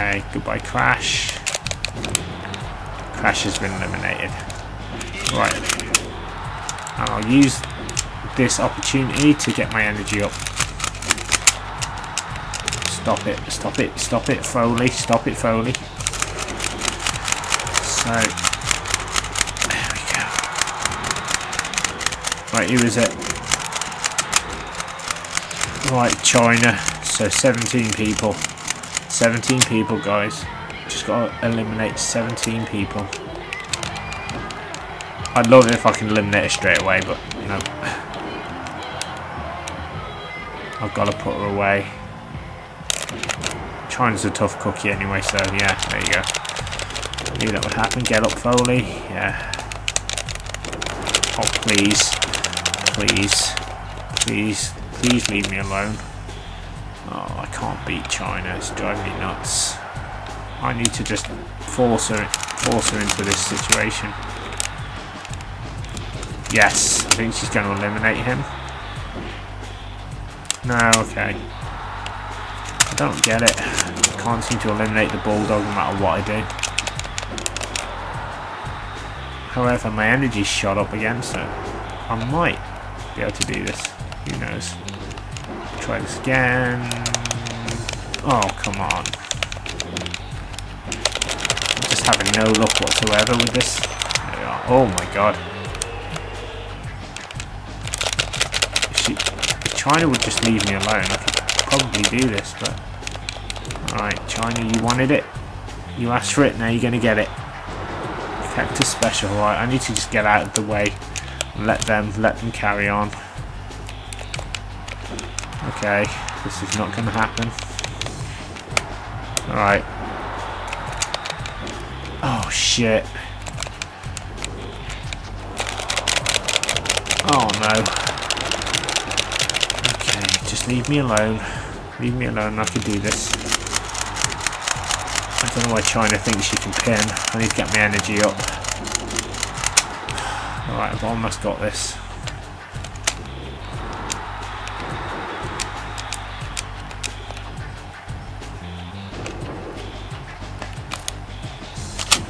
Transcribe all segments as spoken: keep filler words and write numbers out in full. Uh, goodbye, Crash. Crash has been eliminated. Right. And I'll use this opportunity to get my energy up. Stop it, stop it, stop it, Foley, stop it, Foley. So, there we go. Right, who is it? Right, Chyna. So seventeen people. seventeen people, guys. Just gotta eliminate seventeen people. I'd love it if I can eliminate her straight away, but you know, I've gotta put her away. Chyna's a tough cookie anyway, so yeah, there you go. I knew that would happen. Get up, Foley. Yeah. Oh, please. Please. Please. Please leave me alone. Oh, I can't beat Chyna. It's driving me nuts. I need to just force her, force her into this situation. Yes. I think she's going to eliminate him. No, okay. I don't get it. I can't seem to eliminate the Bulldog no matter what I do. However, my energy's shot up again, so I might be able to do this. Who knows? Try this again. Oh, come on. I'm just having no luck whatsoever with this. There we are. Oh my god. If, she, if Chyna would just leave me alone, I could probably do this, but alright, Chyna, you wanted it, you asked for it, now you're gonna get it. Cactus special. Alright, I need to just get out of the way and let them let them carry on. Okay, this is not gonna happen. Alright. Oh shit. Oh no. Okay, just leave me alone. Leave me alone, I can do this. I don't know why Chyna thinks she can pin. I need to get my energy up. Alright, I've almost got this.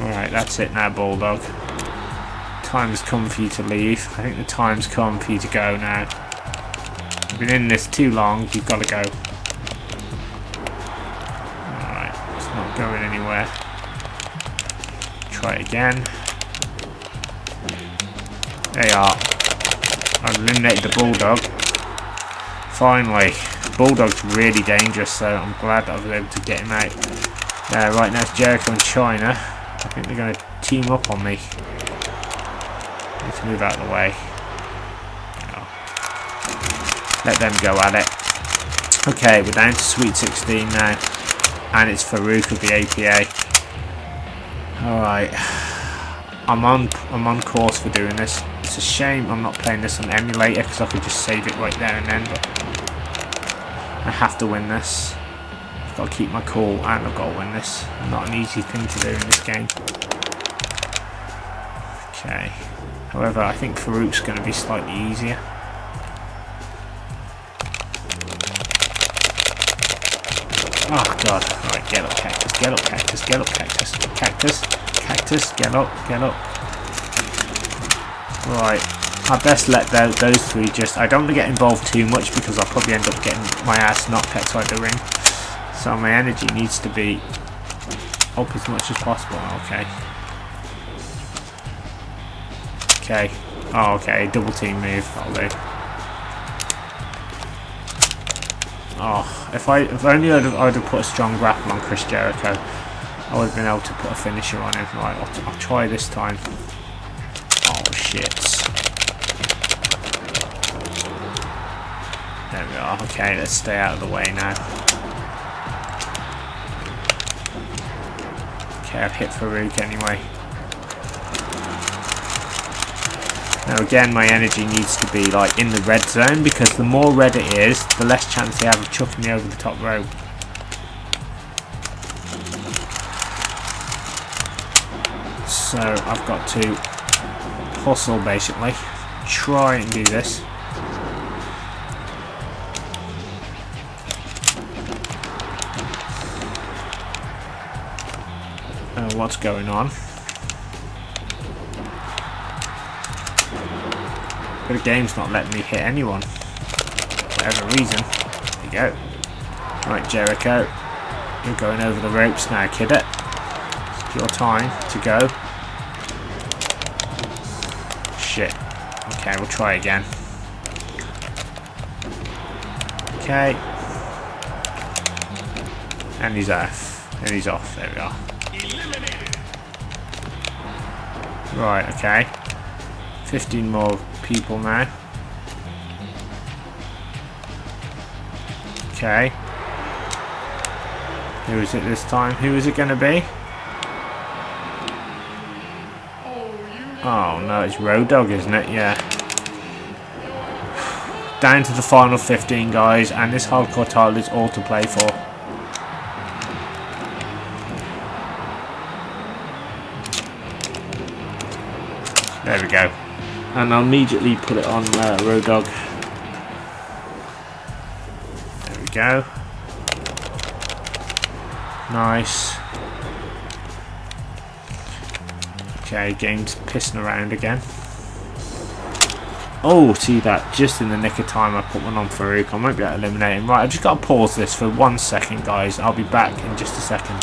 Alright, that's it now, Bulldog. Time's come for you to leave. I think the time's come for you to go now. You've been in this too long, you've got to go. Going anywhere. Try again. They are. I've eliminated the Bulldog. Finally. Bulldog's really dangerous, so I'm glad that I was able to get him out. Uh, right now it's Jericho and Chyna. I think they're going to team up on me. I need to move out of the way. Oh. Let them go at it. Okay, we're down to Sweet sixteen now. And it's Farooq of the A P A. Alright. I'm on I'm on course for doing this. It's a shame I'm not playing this on emulator because I could just save it right there and then, but I have to win this. I've got to keep my cool and I've got to win this. Not an easy thing to do in this game. Okay. However, I think Farooq's gonna be slightly easier. Oh god, alright, get up Cactus, get up Cactus, get up Cactus, Cactus, Cactus, get up, get up. Right, I best let those, those three just, I don't want to get involved too much because I'll probably end up getting my ass knocked outside the ring. So my energy needs to be up as much as possible, okay. Okay, oh okay, double team move, that'll do. Oh, if I if only I'd have, I'd have put a strong grapple on Chris Jericho, I would have been able to put a finisher on him. Right, I'll, I'll try this time. Oh shit! There we are. Okay, let's stay out of the way now. Okay, I've hit Farooq anyway. Now again, my energy needs to be like in the red zone because the more red it is, the less chance they have of chucking me over the top rope. So I've got to hustle basically, try and do this. what's going on. But the game's not letting me hit anyone. For whatever reason. There you go. Right, Jericho. You're going over the ropes now, kidder. It's your time to go. Shit. Okay, we'll try again. Okay. And he's off. And he's off. There we are. Right, okay. fifteen more people now. Okay. Who is it this time? Who is it going to be? Oh no, it's Road Dog, isn't it? Yeah. Down to the final fifteen guys, and this hardcore title is all to play for. There we go. And I'll immediately put it on uh, Road Dog. There we go. Nice. Okay, game's pissing around again. Oh, see that? Just in the nick of time I put one on Farooq. I might be able to eliminate him. Right, I've just got to pause this for one second, guys. I'll be back in just a second.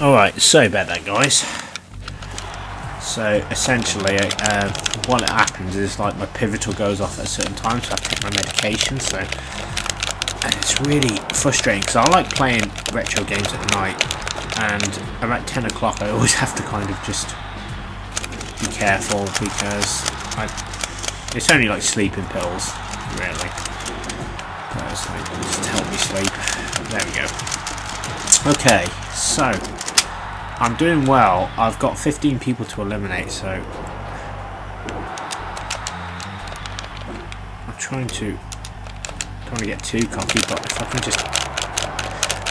Alright, sorry about that, guys. So essentially uh, what happens is like my pivotal goes off at a certain time, so I take my medication. So and it's really frustrating because I like playing retro games at night, and about ten o'clock I always have to kind of just be careful because I, it's only like sleeping pills really, personally, just to help me sleep. There we go. Okay, so I'm doing well. I've got fifteen people to eliminate, so I'm trying to don't want to get too cocky, but if I can just,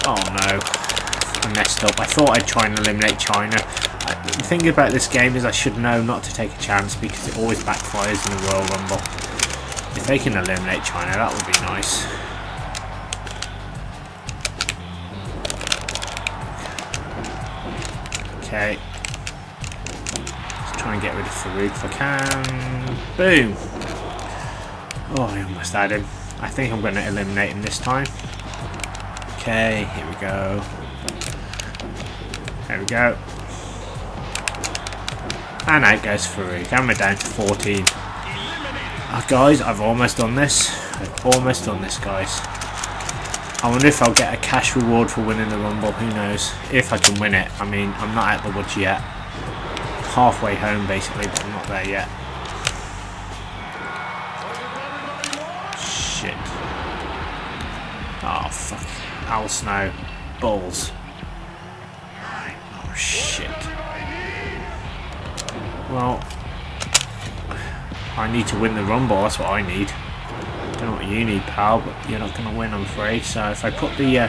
oh no, I messed up. I thought I'd try and eliminate Chyna. I, the thing about this game is I should know not to take a chance because it always backfires in the Royal Rumble. If they can eliminate Chyna, that would be nice. Okay, let's try and get rid of Farooq if I can. Boom! Oh, I almost had him. I think I'm going to eliminate him this time. Okay, here we go. There we go. And out goes Farooq, and we're down to fourteen. Oh, guys, I've almost done this. I've almost done this, guys. I wonder if I'll get a cash reward for winning the Rumble, who knows, if I can win it. I mean, I'm not out the woods yet. Halfway home basically, but I'm not there yet. Shit. Oh fuck. Al Snow. Balls. Oh shit. Well, I need to win the Rumble, that's what I need. Don't know what you need, pal, but you're not going to win, I'm afraid. So if I put the uh,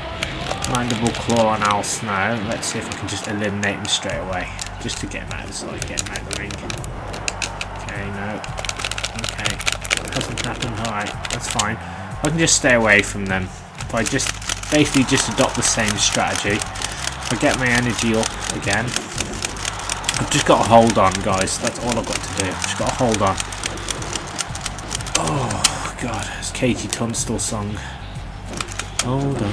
mandible claw on Al Snow, let's see if I can just eliminate him straight away. Just to get him out of the side, get him out of the ring. Okay, no. Okay, that hasn't happened. Alright, that's fine. I can just stay away from them. If I just basically just adopt the same strategy. I get my energy up again. I've just got to hold on, guys. That's all I've got to do. I've just got to hold on. Oh, God. It's Katie Tunstall's song. Hold on.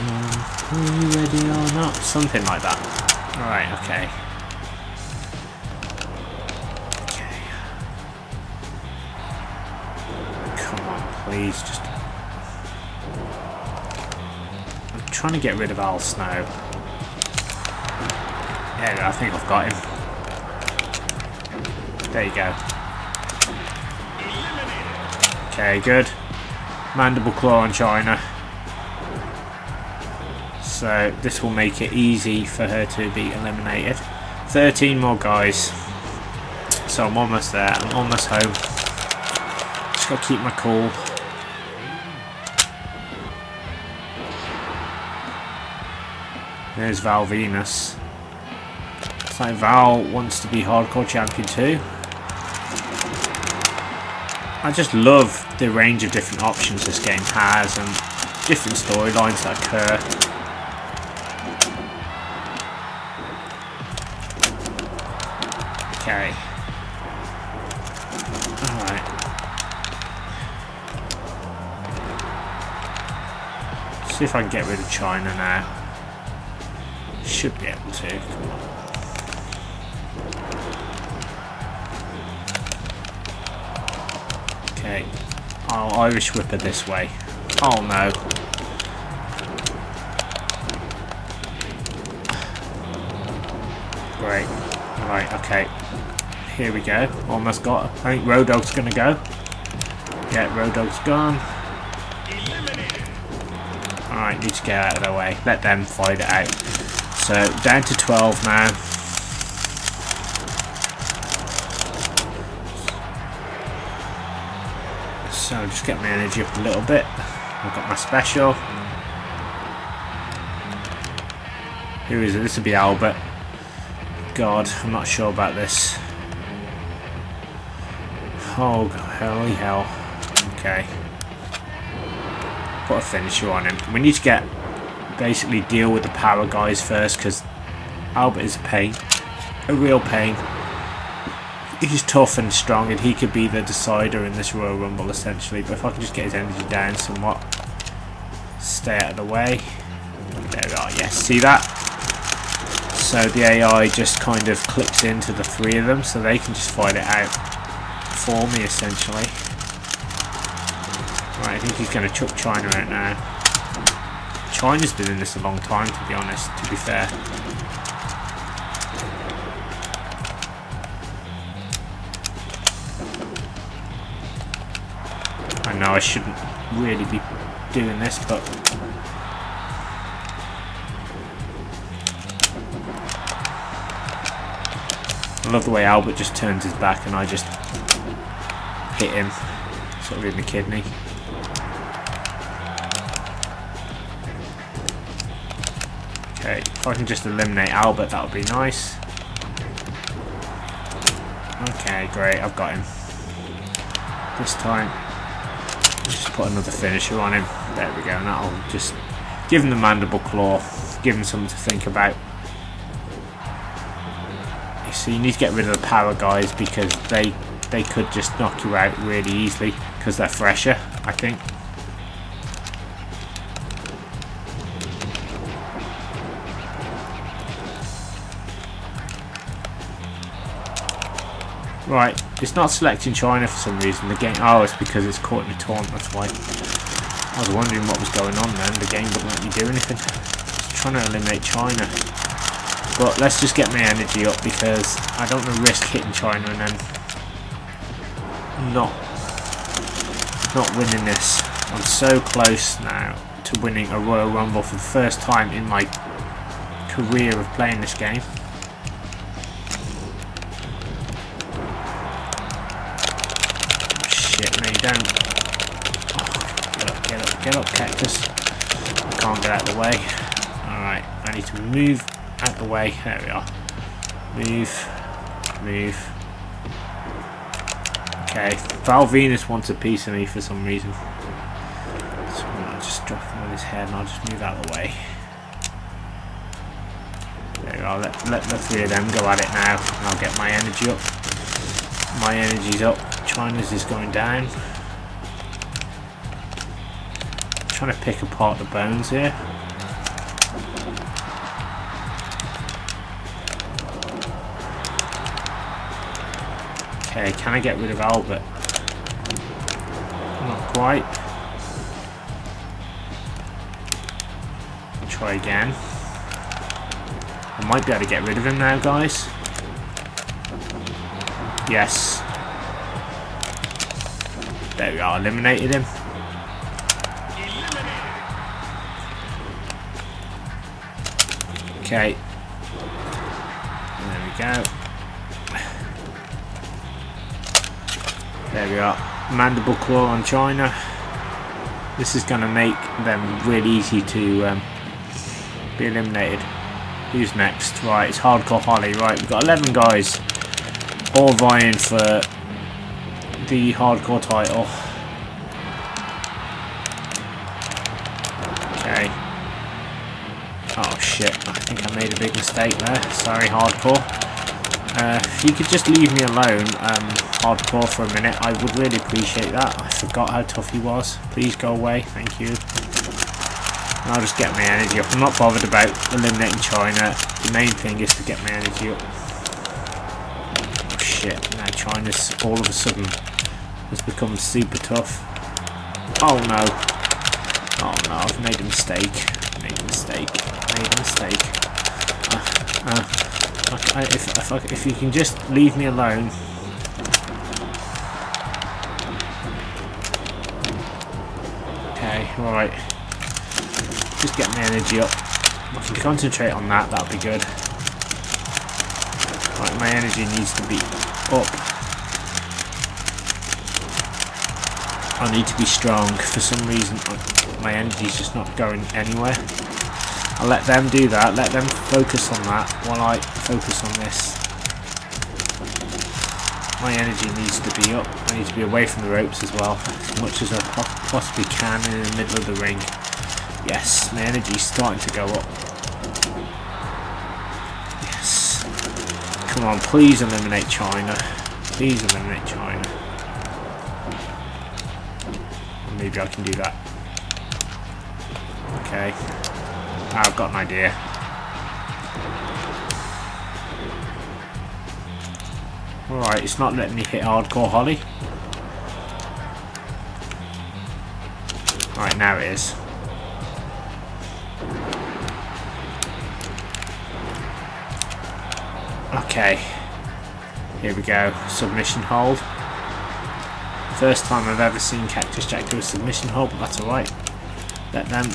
Are you ready or not? Something like that. Alright, okay. Okay. Come on, please. Just. I'm trying to get rid of Al Snow. Yeah, I think I've got him. There you go. Okay, good. Mandible claw on Chyna. So this will make it easy for her to be eliminated. thirteen more guys. So I'm almost there. I'm almost home. Just gotta keep my cool. There's Val Venis. It's like Val wants to be hardcore champion too. I just love the range of different options this game has and different storylines that occur. Okay. Alright. See if I can get rid of Chyna now. Should be able to. Come on. Okay, I'll Irish whipper this way. Oh no. Great. Right, okay. Here we go. Almost got it. I think Road Dog's gonna go. Yeah, Road Dog's gone. Alright, need to get out of the way. Let them fight it out. So, down to twelve now. So just get my energy up a little bit. I've got my special. Who is it? This would be Albert. God, I'm not sure about this. Oh, holy hell. Okay. Put a finisher on him. We need to get, basically deal with the power guys first, because Albert is a pain. A real pain. He's tough and strong and he could be the decider in this Royal Rumble essentially, but if I can just get his energy down somewhat, stay out of the way. There we are, yes, see that? So the A I just kind of clips into the three of them so they can just fight it out for me essentially. Right, I think he's going to chuck Chyna out now. Chyna's been in this a long time to be honest, to be fair. No, I shouldn't really be doing this, but I love the way Albert just turns his back and I just hit him sort of in the kidney. Okay, if I can just eliminate Albert, that would be nice. Okay, great, I've got him this time. Just put another finisher on him. There we go, and that'll just give him the mandible claw, give him something to think about. So you need to get rid of the power guys because they they could just knock you out really easily because they're fresher, I think. Right, it's not selecting Chyna for some reason. The game. Oh, it's because it's caught in a taunt. That's why. I was wondering what was going on then. The game wouldn't let me do anything. It's trying to eliminate Chyna. But let's just get my energy up because I don't want to risk hitting Chyna and then not not winning this. I'm so close now to winning a Royal Rumble for the first time in my career of playing this game. Down. Oh, get up, get up, get up, Cactus. I can't get out of the way. Alright, I need to move out of the way. There we are. Move, move. Okay, Val Venis wants a piece of me for some reason. So I'm just dropped him with his head and I'll just move out of the way. There we are, let, let the three of them go at it now and I'll get my energy up. My energy's up, Chyna's is going down. I'm trying to pick apart the bones here. Okay, can I get rid of Albert? Not quite. Try again. I might be able to get rid of him now, guys. Yes. There we are, eliminated him. Okay. There we go. There we are. Mandible claw on Chyna. This is going to make them really easy to... Um, be eliminated. Who's next? Right, it's Hardcore Holly. Right, we've got eleven guys all vying for the hardcore title. Okay. Oh shit, I think I made a big mistake there. Sorry, Hardcore. Uh, if you could just leave me alone, um, Hardcore, for a minute, I would really appreciate that. I forgot how tough he was. Please go away. Thank you. I'll just get my energy up. I'm not bothered about eliminating Chyna. The main thing is to get my energy up. Oh shit, now Chyna's all of a sudden has become super tough. Oh no. Oh no, I've made a mistake. Made a mistake. Made a mistake. Uh, uh, I, I, if, if, I, if you can just leave me alone. Okay, alright. Just get my energy up. I can concentrate on that, that'll be good. Right, my energy needs to be up. I need to be strong. For some reason, my energy's just not going anywhere. I'll let them do that, let them focus on that while I focus on this. My energy needs to be up. I need to be away from the ropes as well, as much as I possibly can in the middle of the ring. Yes, my energy's starting to go up. Yes. Come on, please eliminate Chyna. Please eliminate Chyna. Maybe I can do that. Okay. Oh, I've got an idea. Alright, it's not letting me hit Hardcore Holly. Alright, now it is. Okay, here we go, submission hold. First time I've ever seen Cactus Jack do a submission hold, but that's alright. Let them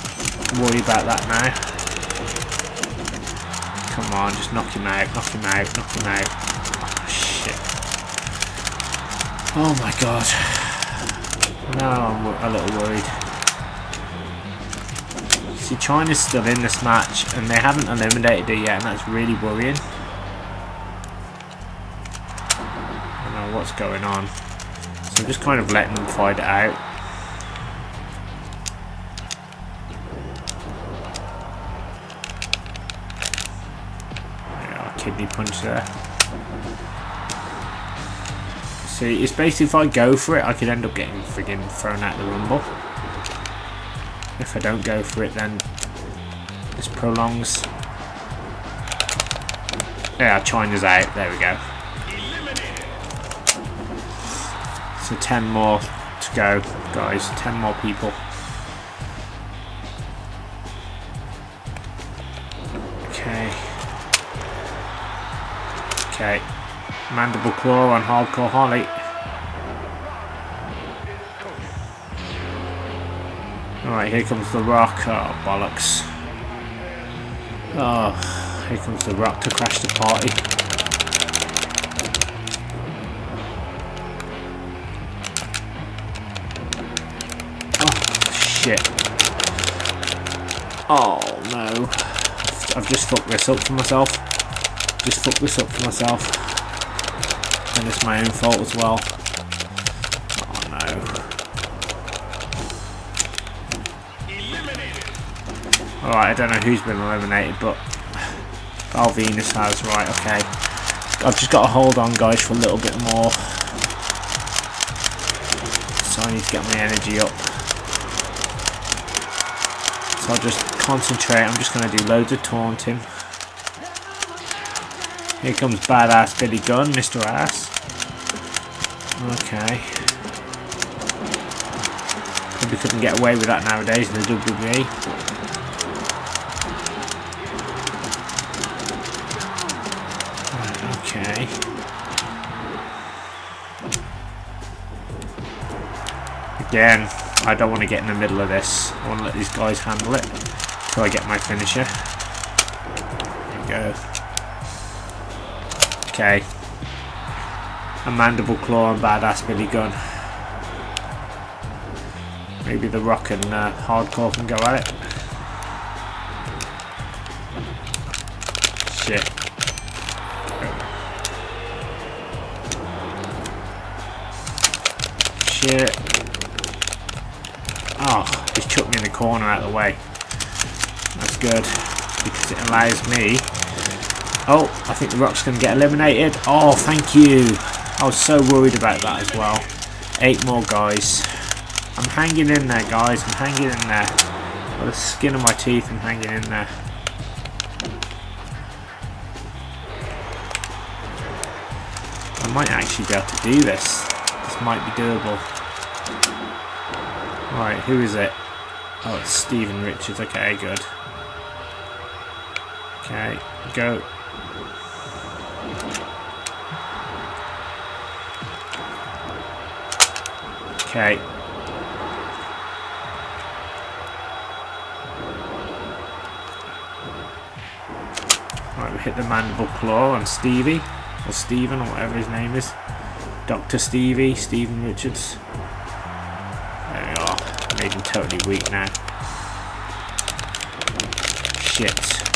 worry about that now. Come on, just knock him out, knock him out, knock him out. Oh shit. Oh my god. Now I'm a little worried. See, Chyna's still in this match and they haven't eliminated her yet, and that's really worrying. What's going on, so I'm just kind of letting them fight it out. Yeah, kidney punch there. See, it's basically if I go for it I could end up getting friggin thrown out the rumble. If I don't go for it then this prolongs. Yeah, Chyna's out, there we go. So ten more to go, guys, ten more people. Okay. Okay. Mandible claw on Hardcore Holly. Alright, here comes The Rock. Oh, bollocks. Oh, here comes The Rock to crash the party. Shit. Oh no. I've just fucked this up for myself. Just fucked this up for myself. And it's my own fault as well. Oh no. Alright, I don't know who's been eliminated, but Val Venis has. Right, okay. I've just got to hold on, guys, for a little bit more. So I need to get my energy up. So I'll just concentrate. I'm just going to do loads of taunting. Here comes badass Billy Gunn, Mister Ass. Okay. Probably couldn't get away with that nowadays in the W W E. Okay. Again, I don't want to get in the middle of this. I want to let these guys handle it until I get my finisher. There we go. Okay, a mandible claw and badass Billy Gunn. Maybe The Rock and uh, Hardcore can go at it. Shit. Shit. Oh, he's chucked me in the corner out of the way. That's good, because it allows me. Oh, I think The Rock's going to get eliminated. Oh, thank you. I was so worried about that as well. Eight more guys. I'm hanging in there, guys. I'm hanging in there. By the skin of my teeth, I'm hanging in there. I might actually be able to do this. This might be doable. Alright, who is it? Oh, it's Stephen Richards. Okay, good. Okay, go. Okay. Right, we hit the mandible claw on Stevie, or Stephen, or whatever his name is. Doctor Stevie, Stephen Richards. There we are. I made him totally weak now. Shit.